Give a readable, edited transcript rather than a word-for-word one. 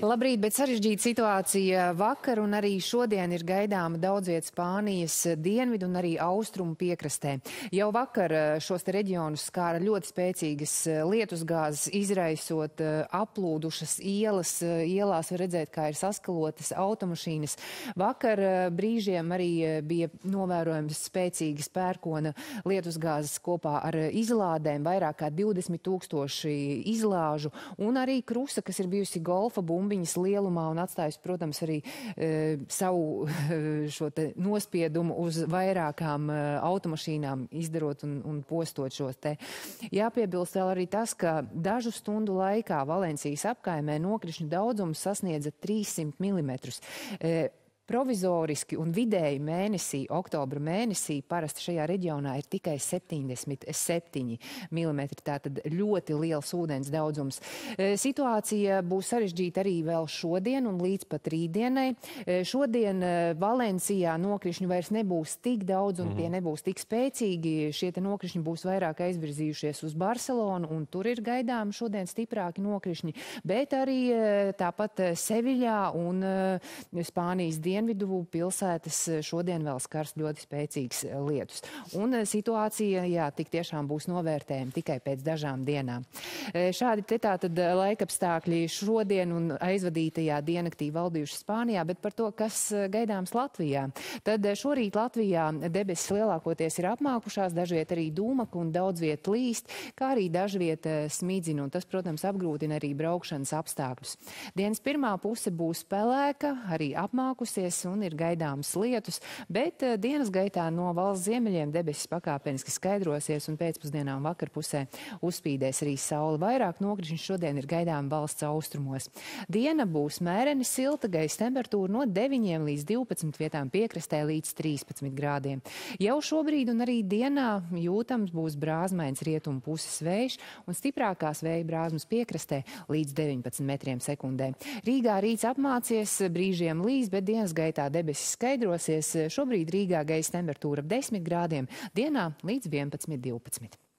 Labrīt! Labrīt, bet sarežģīta situācija vakar un arī šodien ir gaidāma daudzviet Spānijas dienvidu un arī austrumu piekrastē. Jau vakar šos te reģionus skāra ļoti spēcīgas lietusgāzes, izraisot aplūdušas ielas. Ielās var redzēt, kā ir saskalotas automašīnas. Vakar brīžiem arī bija novērojams spēcīgas pērkona lietusgāzes kopā ar izlādēm, vairāk kā 20,000 izlāžu un arī krusa, kas ir bijusi golfa bumbiņas lielumā un atstājusi, protams, arī savu šo te nospiedumu uz vairākām automašīnām, izdarot un postot šos te. Jāpiebilst vēl arī tas, ka dažu stundu laikā Valencijas apkaimē nokrišņu daudzums sasniedza 300 mm. Provizoriski un vidēji mēnesī, oktobra mēnesī, parasti šajā reģionā ir tikai 77 mm. Tātad ļoti liels ūdens daudzums. Situācija būs sarežģīta arī vēl šodien un līdz pat rītdienai. Šodien Valencijā nokrišņu vairs nebūs tik daudz un tie nebūs tik spēcīgi. Šie te nokrišņi būs vairāk aizvirzījušies uz Barcelonu un tur ir gaidām šodien stiprāki nokrišņi. Bet arī tāpat Seviļā un Spānijas dienā Dienvidu pilsētas šodien vēl skars ļoti spēcīgs lietus. Un situācija, jā, tik tiešām būs novērtējama tikai pēc dažām dienām. Šādi te tātad laikapstākļi šodien un aizvadītajā diennaktī valdījuši Spānijā, bet par to, kas gaidāms Latvijā. Tad šorīt Latvijā debesis lielākoties ir apmākušās, dažviet arī dūmaku un daudzviet līst, kā arī dažviet smidzina, un tas, protams, apgrūtina arī braukšanas apstākļus. Dienas pirmā puse būs pelēka, arī apmākusies, un ir gaidāmas lietus, bet dienas gaitā no valsts ziemeļiem debesis pakāpeniski skaidrosies un pēcpusdienā un vakarpusē uzspīdēs arī saule. Vairāk nokrišņu šodien ir gaidām valsts austrumos. Diena būs mēreni silta, gaisa temperatūra no 9 līdz 12 vietām piekrastē līdz 13 grādiem. Jau šobrīd un arī dienā jūtams būs brāzmains rietumu puses vējš un stiprākās vēja brāzmas piekrastē līdz 19 metriem sekundē. Rīgā rīts apmācies, brīžiem līdz, bet dienas gaitā debesis skaidrosies. Šobrīd Rīgā gaisa temperatūra ap 10 grādiem, dienā līdz 11–12.